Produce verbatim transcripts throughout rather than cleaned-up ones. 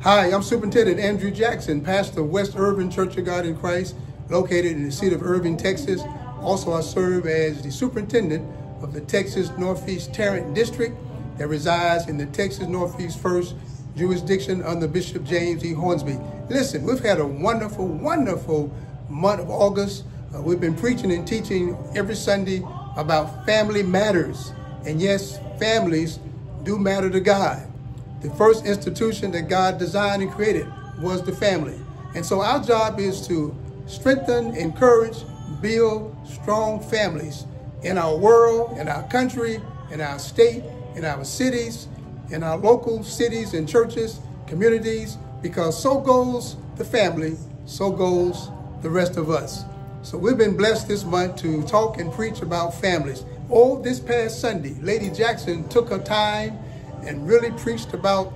Hi, I'm Superintendent Andrew Jackson, pastor of West Irving Church of God in Christ, located in the seat of Irving, Texas. Also, I serve as the superintendent of the Texas Northeast Tarrant District that resides in the Texas Northeast First Jurisdiction under Bishop James E. Hornsby. Listen, we've had a wonderful, wonderful month of August. Uh, we've been preaching and teaching every Sunday about family matters. And yes, families do matter to God. The first institution that God designed and created was the family. And so our job is to strengthen, encourage, build strong families in our world, in our country, in our state, in our cities, in our local cities and churches, communities, because so goes the family, so goes the rest of us. So we've been blessed this month to talk and preach about families. Oh, this past Sunday, Lady Jackson took her time and really preached about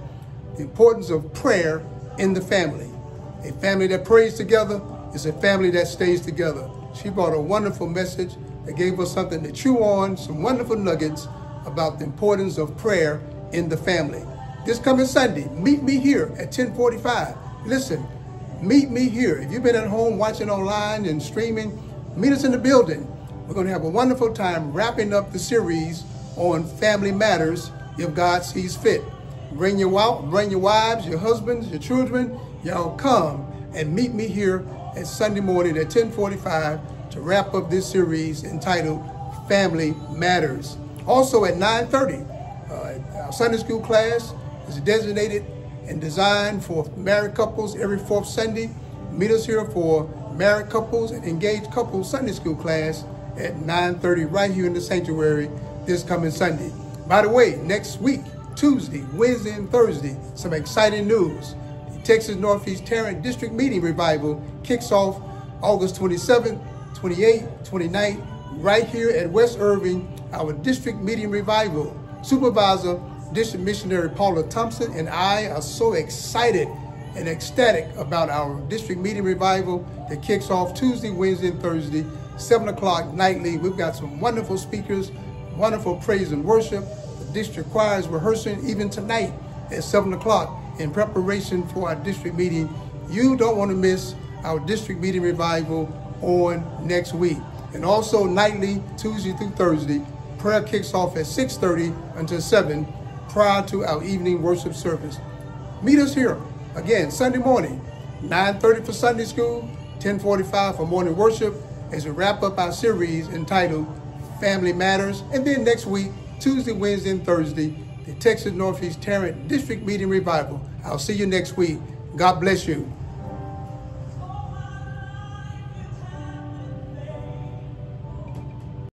the importance of prayer in the family. A family that prays together is a family that stays together. She brought a wonderful message that gave us something to chew on, some wonderful nuggets about the importance of prayer in the family. This coming Sunday, meet me here at ten forty-five. Listen, meet me here. If you've been at home watching online and streaming, meet us in the building. We're going to have a wonderful time wrapping up the series on family matters if God sees fit. Bring your wife, bring your wives, your husbands, your children. Y'all come and meet me here at Sunday morning at ten forty-five to wrap up this series entitled Family Matters. Also at nine thirty, uh, our Sunday school class is designated and designed for married couples every fourth Sunday. Meet us here for married couples and engaged couples Sunday school class at nine thirty right here in the sanctuary this coming Sunday. By the way, next week, Tuesday, Wednesday, and Thursday, some exciting news. The Texas Northeast Tarrant District Meeting Revival kicks off August twenty-seventh, twenty-eighth, twenty-ninth, right here at West Irving, our District Meeting Revival. Supervisor, District Missionary Paula Thompson, and I are so excited and ecstatic about our District Meeting Revival that kicks off Tuesday, Wednesday, and Thursday, seven o'clock nightly. We've got some wonderful speakers, wonderful praise and worship. The district choir is rehearsing even tonight at seven o'clock in preparation for our district meeting. You don't want to miss our district meeting revival on next week. And also nightly, Tuesday through Thursday, prayer kicks off at six thirty until seven prior to our evening worship service. Meet us here again Sunday morning, nine thirty for Sunday school, ten forty-five for morning worship as we wrap up our series entitled Family Matters. And then next week, Tuesday, Wednesday, and Thursday, the Texas Northeast Tarrant District Meeting Revival. I'll see you next week. God bless you.